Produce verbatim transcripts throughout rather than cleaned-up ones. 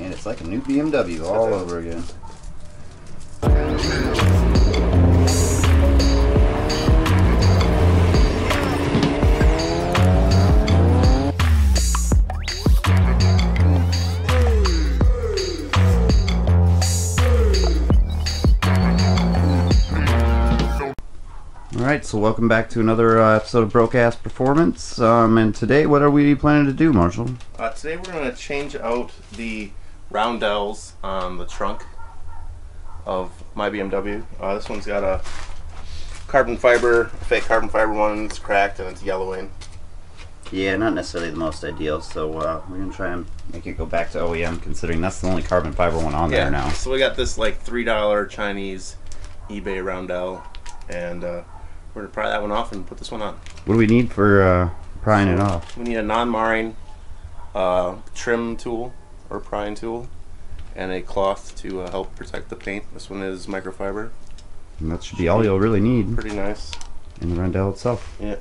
and it's like a new B M W all over again. Alright, so welcome back to another uh, episode of Broke-Ass Performance, um, and today what are we planning to do, Marshall? Uh, today we're going to change out the roundels on the trunk of my B M W. Uh, this one's got a carbon fiber, fake carbon fiber one, it's cracked and it's yellowing. Yeah, not necessarily the most ideal, so uh, we're going to try and make it go back to O E M, considering that's the only carbon fiber one on yeah, there now. So we got this like three dollar Chinese eBay roundel, and uh, we're going to pry that one off and put this one on. What do we need for uh, prying it off? We need a non-marring uh, trim tool or prying tool and a cloth to uh, help protect the paint. This one is microfiber. And that should be all you'll really need. Pretty nice. And the roundel itself. Yeah.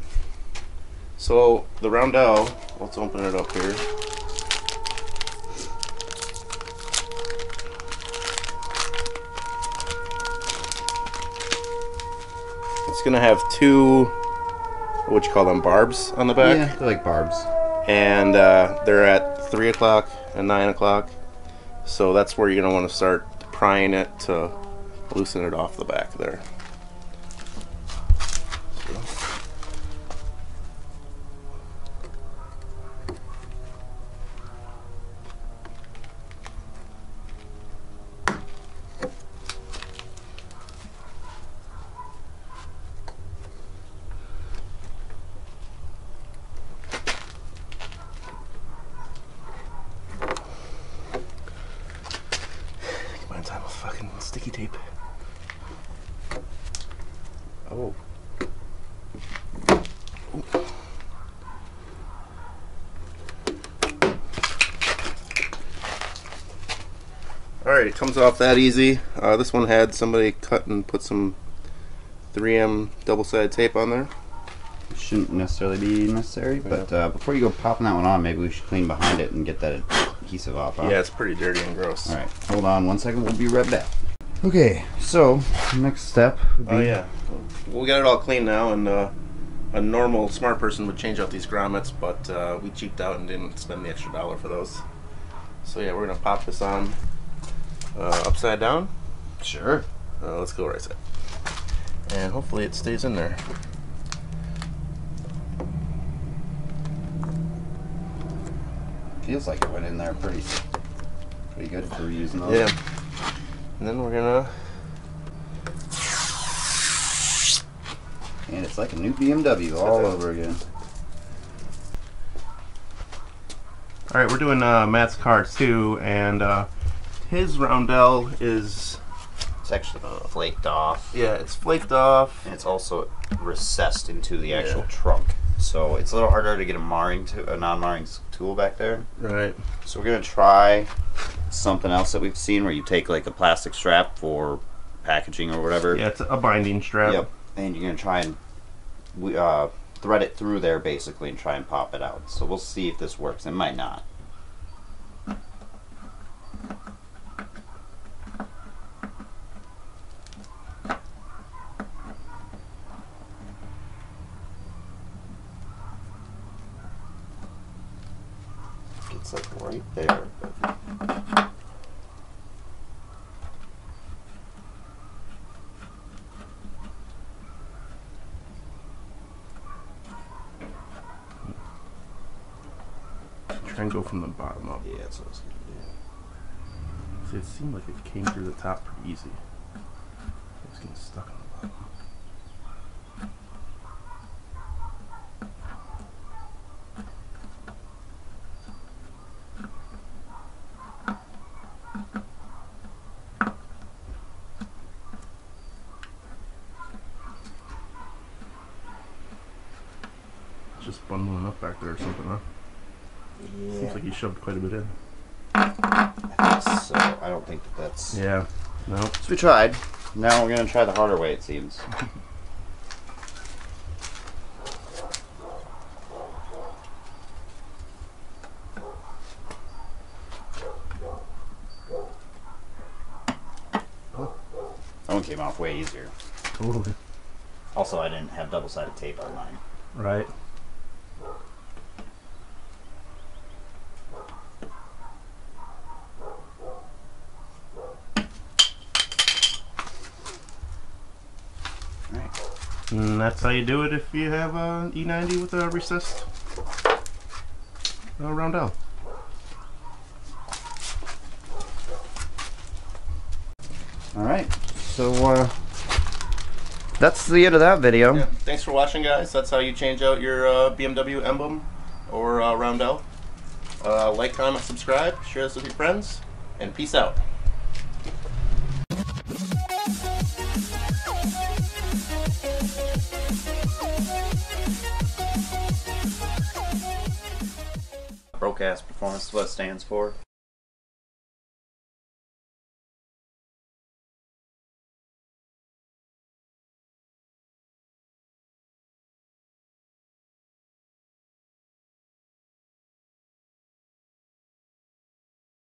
So the roundel, let's open it up here. It's gonna have two, what you call them, barbs on the back. Yeah, they're like barbs. And uh, they're at three o'clock and nine o'clock. So that's where you're gonna want to start prying it to loosen it off the back there. Sticky tape. Oh. Ooh. All right, it comes off that easy. Uh, this one had somebody cut and put some three M double-sided tape on there. It shouldn't necessarily be necessary, but uh, before you go popping that one on, maybe we should clean behind it and get that adhesive off. Huh? Yeah, it's pretty dirty and gross. All right, hold on one second. We'll be right back. Okay, so next step would be... Oh yeah, well, we got it all clean now, and uh, a normal smart person would change out these grommets, but uh, we cheaped out and didn't spend the extra dollar for those. So yeah, we're going to pop this on uh, upside down. Sure. Uh, let's go right side. And hopefully it stays in there. Feels like it went in there pretty, pretty good for using those. Yeah. And then we're gonna... And it's like a new B M W all over again. Alright, we're doing uh, Matt's car too, and uh, his roundel is... It's actually flaked off. Yeah, it's flaked off. And it's also recessed into the actual yeah. trunk. So it's a little harder to get a marring to a non-marring tool back there. Right. So we're gonna try something else that we've seen where you take like a plastic strap for packaging or whatever. Yeah, it's a binding strap. Yep. And you're gonna try and uh, thread it through there basically and try and pop it out. So we'll see if this works. It might not. It's like right there. But... Try and go from the bottom up. Yeah, that's what I was gonna do. See, it seemed like it came through the top pretty easy. It was getting stuck on the bottom. Just bundling up back there or something, huh? Yeah. Seems like he shoved quite a bit in. I think so. I don't think that that's... Yeah. No. So we tried. Now we're going to try the harder way, it seems. one came off way easier. Ooh. Also, I didn't have double-sided tape on mine. Right. Right. And that's how you do it if you have an E ninety with a recessed uh, roundel. Alright, so uh, that's the end of that video. Yeah. Thanks for watching, guys. That's how you change out your uh, B M W emblem or uh, roundel. Uh, like, comment, subscribe, share this with your friends, and peace out. Broke-Ass Performance is what it stands for.